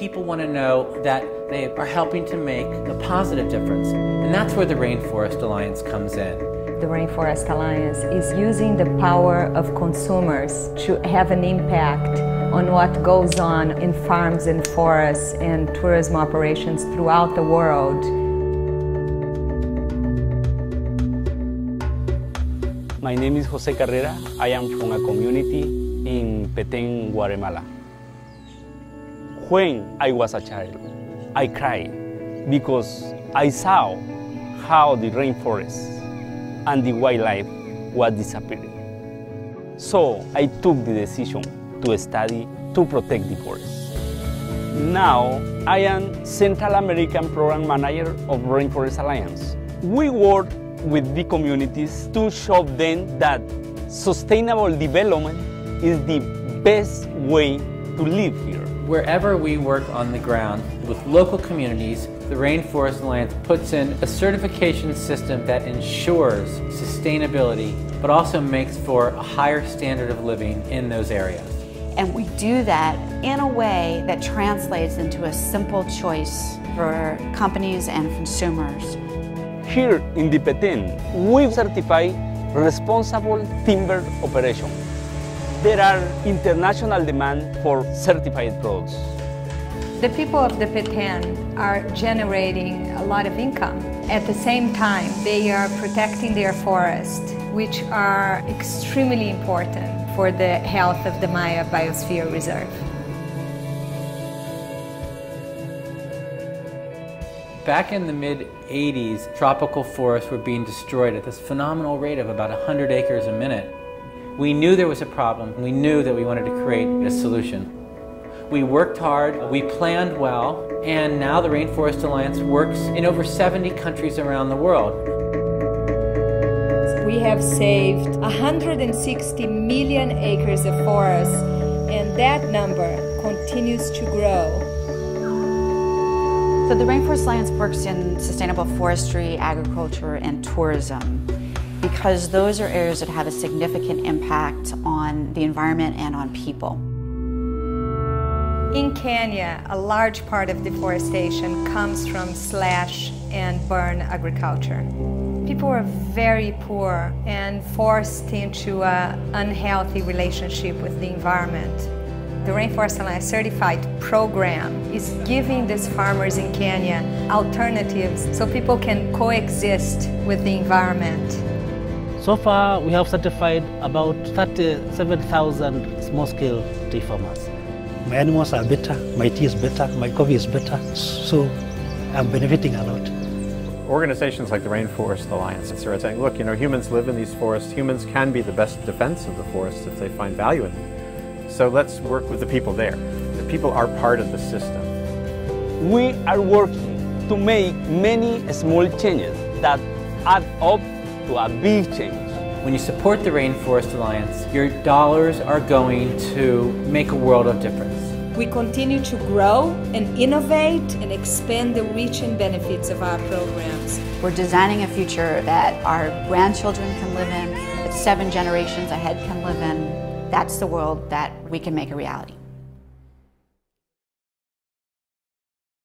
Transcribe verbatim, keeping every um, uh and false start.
people want to know that they are helping to make a positive difference. And that's where the Rainforest Alliance comes in. The Rainforest Alliance is using the power of consumers to have an impact on what goes on in farms and forests and tourism operations throughout the world. My name is Jose Carrera. I am from a community in Petén, Guatemala. When I was a child, I cried because I saw how the rainforest and the wildlife was disappearing. So I took the decision to study to protect the forest. Now I am Central American Program Manager of Rainforest Alliance. We work with the communities to show them that sustainable development is the best way to live here. Wherever we work on the ground with local communities, the Rainforest Alliance puts in a certification system that ensures sustainability, but also makes for a higher standard of living in those areas. And we do that in a way that translates into a simple choice for companies and consumers. Here in the Petén, we certify responsible timber operation. There are international demand for certified products. The people of the Petén are generating a lot of income. At the same time, they are protecting their forests, which are extremely important for the health of the Maya Biosphere Reserve. Back in the mid eighties, tropical forests were being destroyed at this phenomenal rate of about one hundred acres a minute. We knew there was a problem. We knew that we wanted to create a solution. We worked hard, we planned well, and now the Rainforest Alliance works in over seventy countries around the world. We have saved one hundred sixty million acres of forest, and that number continues to grow. So the Rainforest Alliance works in sustainable forestry, agriculture, and tourism, because those are areas that have a significant impact on the environment and on people. In Kenya, a large part of deforestation comes from slash and burn agriculture. People are very poor and forced into an unhealthy relationship with the environment. The Rainforest Alliance Certified program is giving these farmers in Kenya alternatives so people can coexist with the environment. So far, we have certified about thirty-seven thousand small-scale tea farmers. My animals are better, my tea is better, my coffee is better, so I'm benefiting a lot. Organizations like the Rainforest Alliance are saying, look, you know, humans live in these forests, humans can be the best defense of the forests if they find value in them. So let's work with the people there. The people are part of the system. We are working to make many small changes that add up to a big change. When you support the Rainforest Alliance, your dollars are going to make a world of difference. We continue to grow and innovate and expand the reach and benefits of our programs. We're designing a future that our grandchildren can live in, that seven generations ahead can live in. That's the world that we can make a reality.